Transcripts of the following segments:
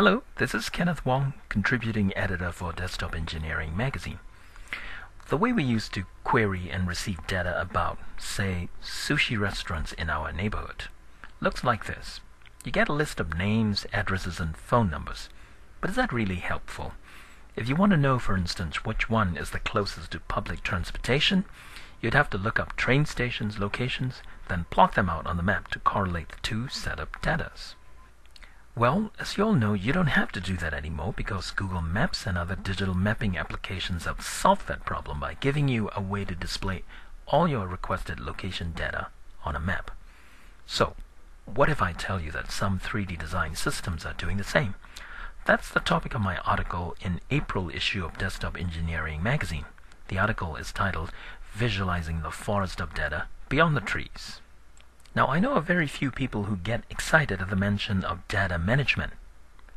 Hello, this is Kenneth Wong, contributing editor for Desktop Engineering Magazine. The way we used to query and receive data about, say, sushi restaurants in our neighborhood looks like this. You get a list of names, addresses, and phone numbers. But is that really helpful? If you want to know, for instance, which one is the closest to public transportation, you'd have to look up train stations' locations, then plot them out on the map to correlate the two set of data. Well, as you all know, you don't have to do that anymore because Google Maps and other digital mapping applications have solved that problem by giving you a way to display all your requested location data on a map. So, what if I tell you that some 3D design systems are doing the same? That's the topic of my article in April issue of Desktop Engineering Magazine. The article is titled, Visualizing the Forest of Data Beyond the Trees. Now, I know of very few people who get excited at the mention of data management,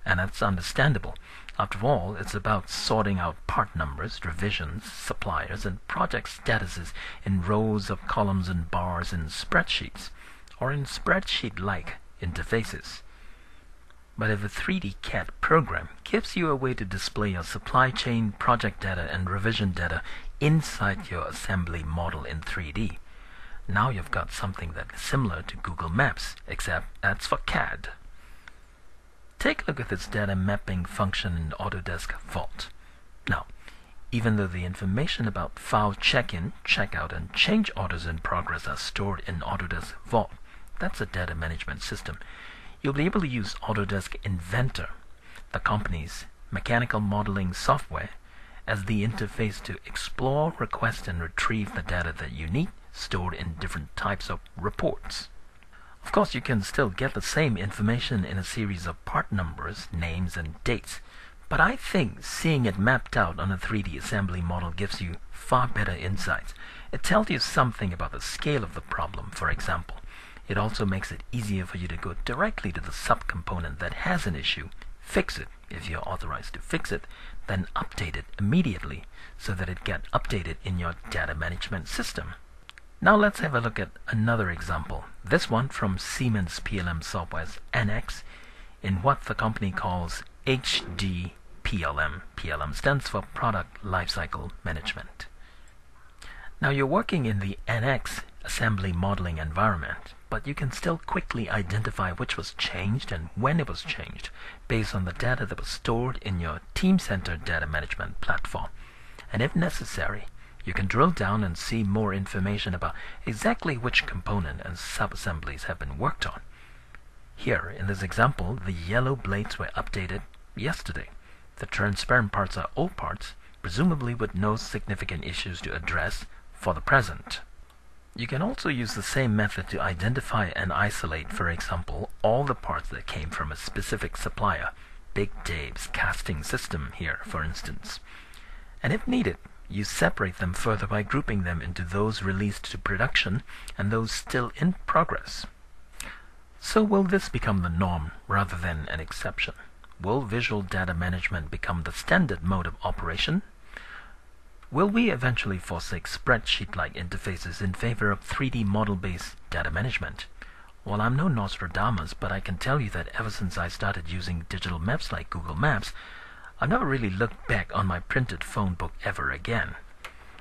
and that's understandable. After all, it's about sorting out part numbers, revisions, suppliers, and project statuses in rows of columns and bars in spreadsheets, or in spreadsheet-like interfaces. But if a 3D CAD program gives you a way to display your supply chain, project data, and revision data inside your assembly model in 3D, now you've got something that's similar to Google Maps, except that's for CAD. Take a look at this data mapping function in Autodesk Vault. Now, even though the information about file check-in, check-out, and change orders in progress are stored in Autodesk Vault, that's a data management system, you'll be able to use Autodesk Inventor, the company's mechanical modeling software, as the interface to explore, request, and retrieve the data that you need, stored in different types of reports. Of course, you can still get the same information in a series of part numbers, names, and dates, but I think seeing it mapped out on a 3D assembly model gives you far better insights. It tells you something about the scale of the problem, for example. It also makes it easier for you to go directly to the subcomponent that has an issue, fix it if you're authorized to fix it, then update it immediately so that it gets updated in your data management system. Now let's have a look at another example, this one from Siemens PLM Software's NX, in what the company calls HDPLM. PLM stands for Product Lifecycle Management. Now you're working in the NX assembly modeling environment, but you can still quickly identify which was changed and when it was changed based on the data that was stored in your Teamcenter data management platform. And if necessary, you can drill down and see more information about exactly which component and sub-assemblies have been worked on. Here, in this example, the yellow blades were updated yesterday. The transparent parts are old parts, presumably with no significant issues to address for the present. You can also use the same method to identify and isolate, for example, all the parts that came from a specific supplier, Big Dave's casting system here, for instance. And if needed, you separate them further by grouping them into those released to production and those still in progress. So will this become the norm rather than an exception? Will visual data management become the standard mode of operation? Will we eventually forsake spreadsheet-like interfaces in favor of 3D model-based data management? Well, I'm no Nostradamus, but I can tell you that ever since I started using digital maps like Google Maps, I've never really looked back on my printed phone book ever again.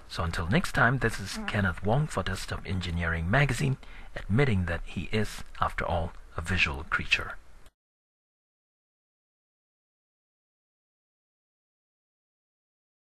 So until next time, this is Kenneth Wong for Desktop Engineering Magazine, admitting that he is, after all, a visual creature.